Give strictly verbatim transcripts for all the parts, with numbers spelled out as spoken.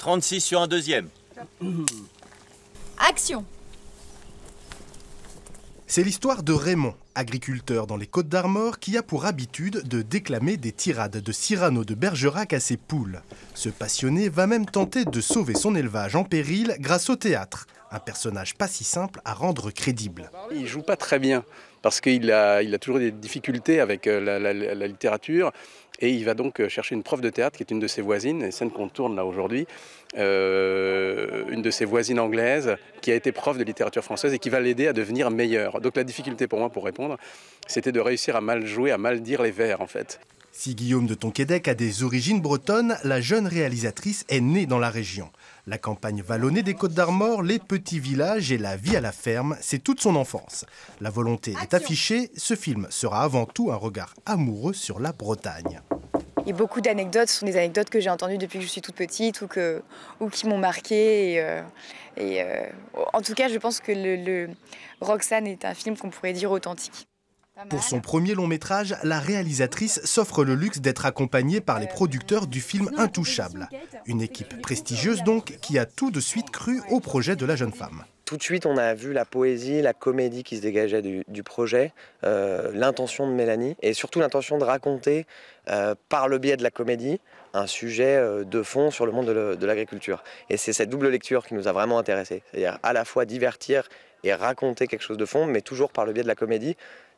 trente-six sur un deuxième. Action. C'est l'histoire de Raymond, agriculteur dans les Côtes d'Armor, qui a pour habitude de déclamer des tirades de Cyrano de Bergerac à ses poules. Ce passionné va même tenter de sauver son élevage en péril grâce au théâtre. Un personnage pas si simple à rendre crédible. Il joue pas très bien parce qu'il a, il a toujours des difficultés avec la, la, la littérature, et il va donc chercher une prof de théâtre qui est une de ses voisines, et celle qu'on tourne là aujourd'hui, euh, une de ses voisines anglaises qui a été prof de littérature française et qui va l'aider à devenir meilleure. Donc la difficulté pour moi, pour répondre, c'était de réussir à mal jouer, à mal dire les vers en fait. Si Guillaume de Tonquédec a des origines bretonnes, la jeune réalisatrice est née dans la région. La campagne vallonnée des Côtes d'Armor, les petits villages et la vie à la ferme, c'est toute son enfance. La volonté est affichée, ce film sera avant tout un regard amoureux sur la Bretagne. Et beaucoup d'anecdotes sont des anecdotes que j'ai entendues depuis que je suis toute petite ou, que, ou qui m'ont marquée. Et, euh, et, euh, en tout cas, je pense que le, le Roxane est un film qu'on pourrait dire authentique. Pour son premier long métrage, la réalisatrice s'offre le luxe d'être accompagnée par les producteurs du film Intouchables. Une équipe prestigieuse donc, qui a tout de suite cru au projet de la jeune femme. Tout de suite, on a vu la poésie, la comédie qui se dégageait du, du projet, euh, l'intention de Mélanie et surtout l'intention de raconter euh, par le biais de la comédie un sujet euh, de fond sur le monde de l'agriculture. Et c'est cette double lecture qui nous a vraiment intéressés, c'est-à-dire à la fois divertir et raconter quelque chose de fond, mais toujours par le biais de la comédie,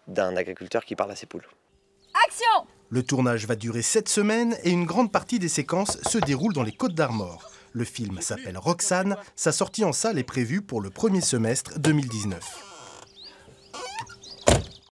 d'un agriculteur qui parle à ses poules. Action! Le tournage va durer sept semaines et une grande partie des séquences se déroule dans les Côtes d'Armor. Le film s'appelle Roxane, sa sortie en salle est prévue pour le premier semestre deux mille dix-neuf.